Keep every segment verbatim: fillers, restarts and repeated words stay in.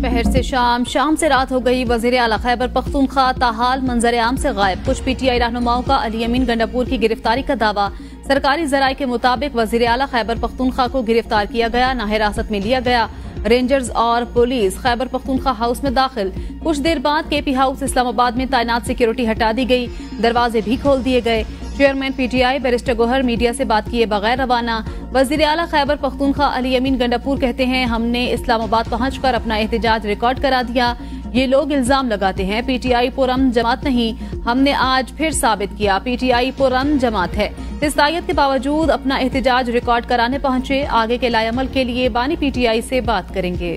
दोपहर से शाम, शाम से रात हो गई। वज़ीर आला खैबर पख्तूनख्वा ताहाल मंजर आम से गायब। कुछ पीटीआई रहनुमाओं का अली अमीन गंडापुर की गिरफ्तारी का दावा। सरकारी ज़राए के मुताबिक वज़ीर आला खैबर पख्तूनख्वा को गिरफ्तार किया गया, ना हिरासत में लिया गया। रेंजर्स और पुलिस खैबर पख्तूनख्वा हाउस में दाखिल। कुछ देर बाद केपी हाउस इस्लामाबाद में तैनात सिक्योरिटी हटा दी गई, दरवाजे भी खोल दिए गए। Chairman PTI barrister Gohar media से बात किए बगैर रवाना। वज़ीर आला खैबर पख्तूनख्वा अली अमीन गंडापुर कहते हैं, हमने इस्लामाबाद पहुंचकर अपना एहतजाज रिकॉर्ड करा दिया। ये लोग इल्जाम लगाते हैं पीटीआई पुरम जमात नहीं, हमने आज फिर साबित किया पीटीआई पुरम जमात है। हिस्सायत के बावजूद अपना एहतजाज रिकॉर्ड कराने पहुंचे। आगे के लायमल के लिए बानी पीटीआई से बात करेंगे।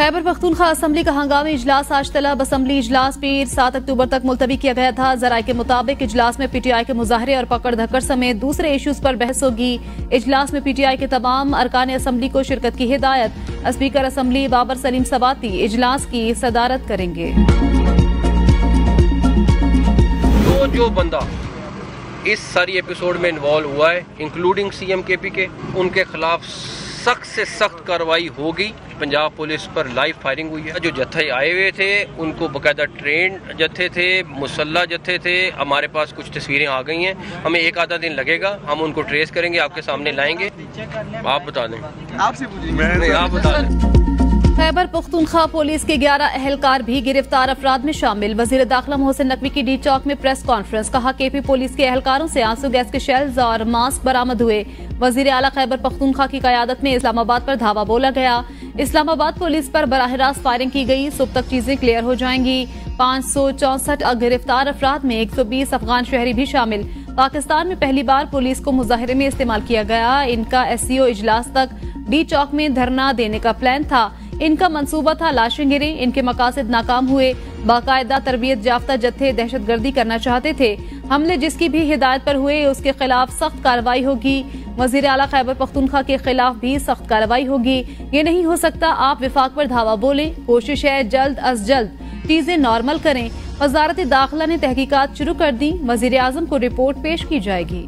खैबर पख्तूनख्वा असम्बली का हंगामी इजलास आज तलब। असम्बली इजलास पीर सात अक्टूबर तक मुलतवी किया गया था। जराये के मुताबिक इजलास में पीटीआई के मुजाहरे और पकड़ धक्कड़ समेत दूसरे इश्यूज पर बहस होगी। इजलास में पीटीआई के तमाम अरकान असम्बली को शिरकत की हिदायत। स्पीकर असम्बली बाबर सलीम सवाती इजलास की सदारत करेंगे। तो जो बंदा इस सारी एपिसोड में इन्वॉल्व हुआ है, इंक्लूडिंग सीएम केपी के, उनके खिलाफ सख्त से सख्त कार्रवाई होगी। पंजाब पुलिस पर लाइव फायरिंग हुई है। जो जत्थे आए हुए थे उनको बकायदा ट्रेन जत्थे थे, मुसल्ला जत्थे थे। हमारे पास कुछ तस्वीरें आ गई हैं, हमें एक आधा दिन लगेगा, हम उनको ट्रेस करेंगे, आपके सामने लाएंगे। आप बता दें, आपसे पूछेंगे, आप बता दें। खैबर पख्तूनख्वा पुलिस के ग्यारह अहलकार भी गिरफ्तार अफराद में शामिल। वज़ीर दाखिला मोहसिन नक़वी की डी चौक में प्रेस कॉन्फ्रेंस। कहा के पी पुलिस के अहलकारों से आंसू गैस के शेल्स और मास्क बरामद हुए। वज़ीर आला खैबर पख्तूनख्वा की क़यादत में इस्लामाबाद पर धावा बोला गया। इस्लामाबाद पुलिस पर बराह रास्त फायरिंग की गई। सुबह तक चीजें क्लियर हो जाएंगी। पाँच सौ चौसठ गिरफ्तार अफराद में एक सौ बीस अफगान शहरी भी शामिल। पाकिस्तान में पहली बार पुलिस को मुजाहरे में इस्तेमाल किया गया। इनका एस ई ओ इजलास तक डी चौक में धरना देने का प्लान था। इनका मंसूबा था लाशें गिरें। इनके मकासद नाकाम हुए। बाकायदा तरबियत याफ्ता जत्थे दहशतगर्दी करना चाहते थे। हमले जिसकी भी हिदायत पर हुए उसके खिलाफ सख्त कार्रवाई होगी। वज़ीर आला खैबर पख्तूनख्वा के खिलाफ भी सख्त कार्रवाई होगी। ये नहीं हो सकता आप विफाक पर धावा बोले। कोशिश है जल्द अज जल्द चीजें नॉर्मल करें। वजारत दाखिला ने तहकीकात शुरू कर दी। वज़ीर आज़म को रिपोर्ट पेश की जाएगी।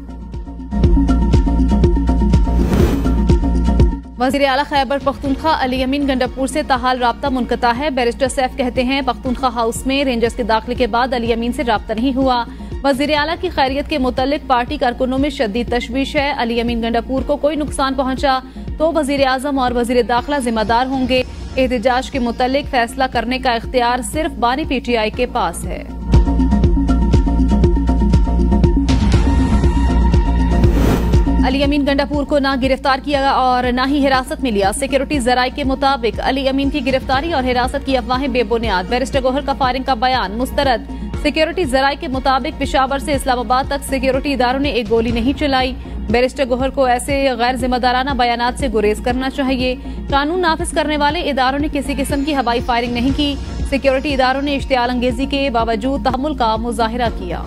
वज़ीर आला खैबर पख्तूनख्वा अली अमीन गंडापुर से ताहाल राब्ता मुनक़ता है। बारिस्टर सैफ कहते हैं, पख्तूनख्वा हाउस में रेंजर्स के दाखिले के बाद अली अमीन से राब्ता नहीं हुआ। वज़ीर आला की खैरियत के मुतल्लिक पार्टी कारकुनों में शदीद तशवीश है। अली अमीन गंडापुर को कोई नुकसान पहुंचा तो वज़ीर आज़म और वज़ीर दाखिला जिम्मेदार होंगे। एहतजाज के मुतल्लिक फैसला करने का इख्तियार सिर्फ बानी पीटीआई के पास है। अली अमीन गंडापुर को ना गिरफ्तार किया और ना ही हिरासत में लिया। सिक्योरिटी जराये के मुताबिक अली अमीन की गिरफ्तारी और हिरासत की अफवाहें बेबुनियाद। बैरिस्टर गोहर का फायरिंग का बयान मुस्तरद। सिक्योरिटी जराये के मुताबिक पिशावर से इस्लामाबाद तक सिक्योरिटी इदारों ने एक गोली नहीं चलाई। बैरिस्टर गोहर को ऐसे गैर जिम्मेदाराना बयानात से गुरेज करना चाहिए। कानून नाफिज करने वाले इदारों ने किसी किस्म की हवाई फायरिंग नहीं की। सिक्योरिटी इदारों ने इश्तियाल अंगेजी के बावजूद तहमुल का मुजाहिरा किया।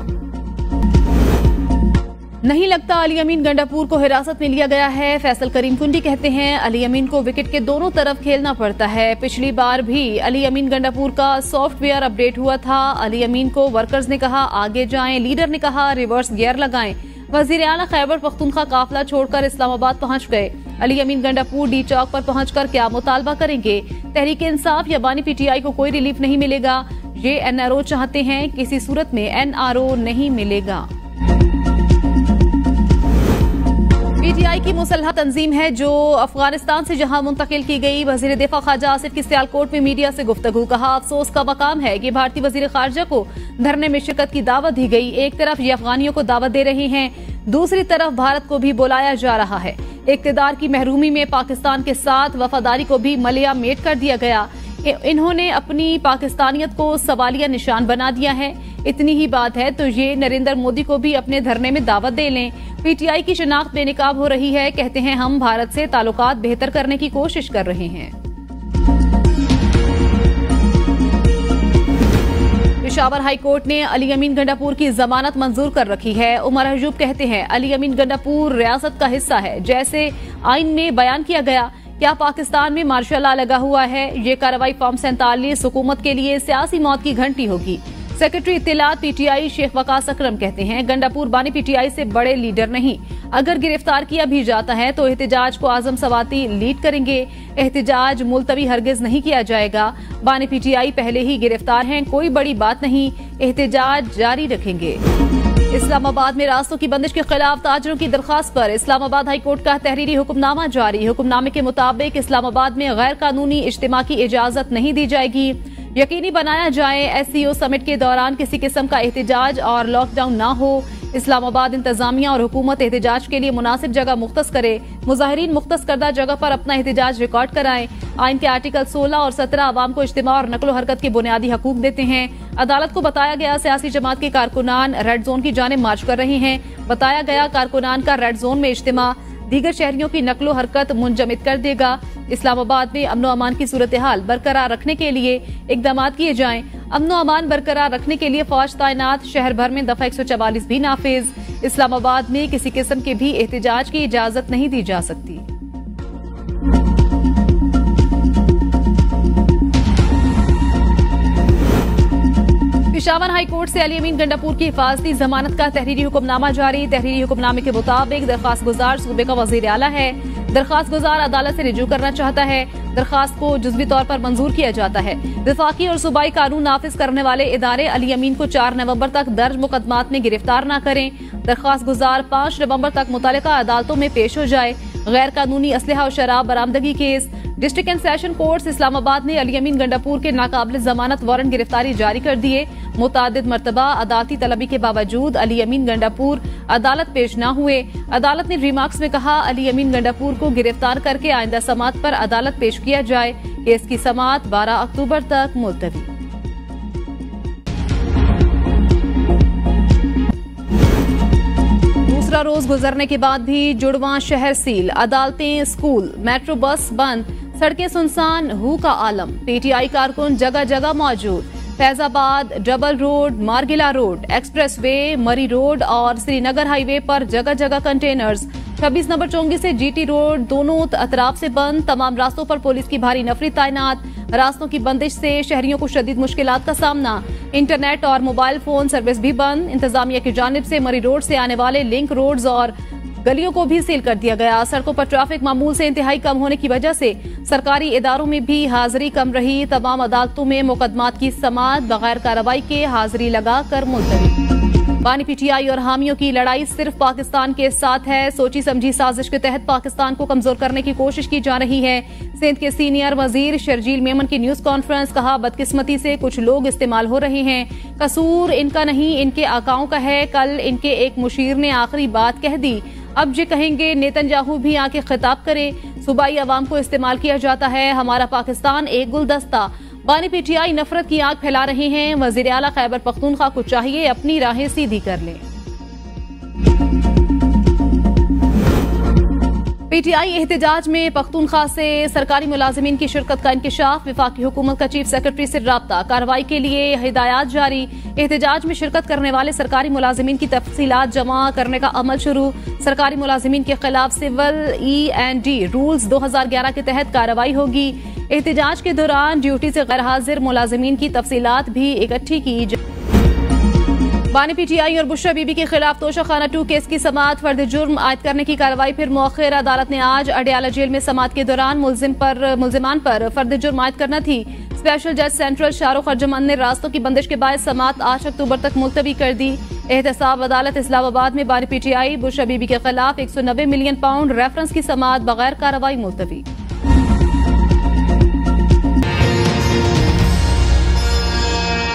नहीं लगता अली अमीन गंडापुर को हिरासत में लिया गया है। फैसल करीम कुंडी कहते हैं, अली अमीन को विकेट के दोनों तरफ खेलना पड़ता है। पिछली बार भी अली अमीन गंडापुर का सॉफ्टवेयर अपडेट हुआ था। अली अमीन को वर्कर्स ने कहा आगे जाएं, लीडर ने कहा रिवर्स गियर लगाएं। वज़ीर आला खैबर पख्तूनख्वा काफिला छोड़कर इस्लामाबाद पहुंच गए। अली अमीन गंडापुर डी चौक पर पहुंचकर क्या मुतालबा करेंगे। तहरीक इंसाफ या बानी पीटीआई को कोई रिलीफ नहीं मिलेगा। ये एन आर ओ चाहते हैं, किसी सूरत में एन आर ओ नहीं मिलेगा। पीटीआई की मुसल्ह तंजीम है जो अफगानिस्तान से जहां मुंतकिल की गई। वज़ीर दिफा खाजा आसिफ की सियालकोट में मीडिया से गुफ्तगू। कहा अफसोस का मकाम है कि भारतीय वज़ीर खारजा को धरने में शिरकत की दावत दी गई। एक तरफ ये अफगानियों को दावत दे रहे हैं, दूसरी तरफ भारत को भी बुलाया जा रहा है। इक़्तिदार की महरूमी में पाकिस्तान के साथ वफादारी को भी मलयामेट कर दिया गया। इन्होंने अपनी पाकिस्तानियत को सवालिया निशान बना दिया है। इतनी ही बात है तो ये नरेंद्र मोदी को भी अपने धरने में दावत दे लें। पीटीआई की शनाख्त बेनकाब हो रही है। कहते हैं हम भारत से ताल्लुकात बेहतर करने की कोशिश कर रहे हैं। पेशावर हाई कोर्ट ने अली अमीन गंडापुर की जमानत मंजूर कर रखी है। उमर हजूब कहते हैं, अली अमीन गंडापुर रियासत का हिस्सा है जैसे आइन में बयान किया गया। क्या पाकिस्तान में मार्शल लॉ लगा हुआ है? ये कार्रवाई फॉर्म सैंतालीस हुकूमत के लिए सियासी मौत की घंटी होगी। सेक्रेटरी इत्तिलात पीटीआई शेख वकास अकरम कहते हैं, गंडापुर बानी पीटीआई से बड़े लीडर नहीं, अगर गिरफ्तार किया भी जाता है तो एहतिजाज को आजम सवाती लीड करेंगे। एहतिजाज मुलतवी हरगिज नहीं किया जाएगा। बानी पीटीआई पहले ही गिरफ्तार हैं, कोई बड़ी बात नहीं, एहतिजाज जारी रखेंगे। इस्लामाबाद में रास्तों की बंदिश के खिलाफ ताजरों की दरख्वास्त पर इस्लामाबाद हाई कोर्ट का तहरीरी हुक्मनामा जारी। हुक्मनामे के मुताबिक इस्लामाबाद में गैर कानूनी इज्तिमा की इजाजत नहीं दी जाएगी। यकीनी बनाया जाए एससीओ समिट के दौरान किसी किस्म का एहतिजाज और लॉकडाउन ना हो। इस्लामाबाद इंतजामिया और हुकूमत एहतिजाज के लिए मुनासिब जगह मुख्तस करे। मुजाहिरीन मुख्तस करदा जगह पर अपना एहतिजाज रिकॉर्ड कराएं। आइन के आर्टिकल सोलह और सत्रह आवाम को इज्तिमा और नकलो हरकत के बुनियादी हकूक देते हैं। अदालत को बताया गया सियासी जमात के कारकुनान रेड जोन की जानिब मार्च कर रहे हैं। बताया गया कारकुनान का रेड जोन में इज्तिमा दीगर शहरियों की नकलो हरकत मुंजमित कर देगा। इस्लामाबाद में अमनो अमान की सूरत हाल बरकरार रखने के लिए इकदाम किए जाएं। अमनो अमान बरकरार रखने के लिए फौज तैनात। शहर भर में दफा एक सौ चवालीस भी नाफिज। इस्लामाबाद में किसी किस्म के भी एहतिजाज की इजाजत नहीं दी जा सकती। पेशावर हाई कोर्ट से अली अमीन गंडापुर की हिफाजती जमानत का तहरीरी हुक्मनामा जारी। तहरीरी हुक्मनामे के मुताबिक दरख्वास्त गुजार सूबे का वजीर आला है। दरख्वास्त गुजार अदालत से रिजू करना चाहता है। दरख्वास्त को जुज़वी तौर पर मंजूर किया जाता है। वफाकी और सूबाई कानून नाफिज करने वाले इदारे अली अमीन को चार नवंबर तक दर्ज मुकदमात में गिरफ्तार न करें। दरख्वास्त गुजार पाँच नवंबर तक मुतल्लिका अदालतों में पेश हो जाए। गैर कानूनी असलहा और शराब बरामदगी case. District and session courts Islamabad ने अली अमीन गंडापुर के नाकाबिल जमानत वारंट गिरफ्तारी जारी कर दिए। मुतादिद मरतबा अदालती तलबी के बावजूद अली अमीन गंडापुर अदालत पेश न हुए। अदालत ने रिमार्क्स में कहा, अली अमीन गंडापुर को गिरफ्तार करके आइंदा समात पर अदालत पेश किया जाए। केस की समात बारह अक्टूबर तक मुलतवी। दूसरा रोज गुजरने के बाद भी जुड़वा शहर सील। अदालतें, स्कूल, मेट्रो बस बंद, सड़कें सुनसान, हू का आलम। पीटीआई कारकुन जगह जगह मौजूद। Faizabad, double road, Margalla road, expressway, Murree road और श्रीनगर हाईवे पर जगह जगह कंटेनर्स। छब्बीस नंबर चौंगी से जीटी रोड दोनों अतराफ से बंद। तमाम रास्तों पर पुलिस की भारी नफरी तैनात। रास्तों की बंदिश से शहरियों को शदीद मुश्किलात का सामना। इंटरनेट और मोबाइल फोन सर्विस भी बंद। इंतजामिया की जानिब से मरी रोड से आने वाले लिंक रोड्स और गलियों को भी सील कर दिया गया। सड़कों पर ट्रैफिक मामूल से इंतहाई कम होने की वजह से सरकारी इदारों में भी हाजिरी कम रही। तमाम अदालतों में मुकदमात की समात बगैर कार्रवाई के हाजिरी लगाकर मुलतवी। बानी पीटीआई और हामियों की लड़ाई सिर्फ पाकिस्तान के साथ है। सोची समझी साजिश के तहत पाकिस्तान को कमजोर करने की कोशिश की जा रही है। सिंध के सीनियर वजीर शर्जील मेमन की न्यूज कॉन्फ्रेंस। कहा, बदकिस्मती से कुछ लोग इस्तेमाल हो रहे हैं, कसूर इनका नहीं, इनके आकाओं का है। कल इनके एक मुशीर ने आखिरी बात कह दी, अब ये कहेंगे नेतन्याहू भी आके खिताब करें। सूबाई आवाम को इस्तेमाल किया जाता है, हमारा पाकिस्तान एक गुलदस्ता। बानी पीटीआई नफरत की आग फैला रहे हैं। वजीर आला खैबर पख्तूनख्वा को चाहिए अपनी राहें सीधी कर लें। पीटीआई एहतिजाज में पख्तूनख्वा से सरकारी मुलाजिमीन की शिरकत का इंकशाफ। वफाकी हुकूमत का चीफ सेक्रेटरी से राब्ता, कार्रवाई के लिए हिदायत जारी। एहतिजाज में शिरकत करने वाले सरकारी मुलाजिमीन की तफसीलात जमा करने का अमल शुरू। सरकारी मुलाजिमीन के खिलाफ civil E and D rules दो हजार ग्यारह के तहत कार्रवाई होगी। एहतिजाज के दौरान ड्यूटी से गैर हाजिर मुलाजिमीन की तफसीलात भी इकट्ठी की जाए। बानी पीटीआई और बुशरा बीबी के खिलाफ तोशाखाना टू केस की समात, फर्द जुर्म आयद करने की कार्रवाई फिर मौखिर। अदालत ने आज अडियाला जेल में समात के दौरान मुलजिम पर मुलजिमान पर फर्द जुर्म आयद करना थी। स्पेशल जज सेंट्रल शाहरुख अर्जमन ने रास्तों की बंदिश के बाद समात आठ अक्टूबर तक मुलतवी कर दी। एहतसाब अदालत इस्लामाबाद में बानी पीटीआई बुशरा बीबी के खिलाफ एक सौ नब्बे मिलियन पाउंड रेफरेंस की समात बगैर कार्रवाई मुलतवी।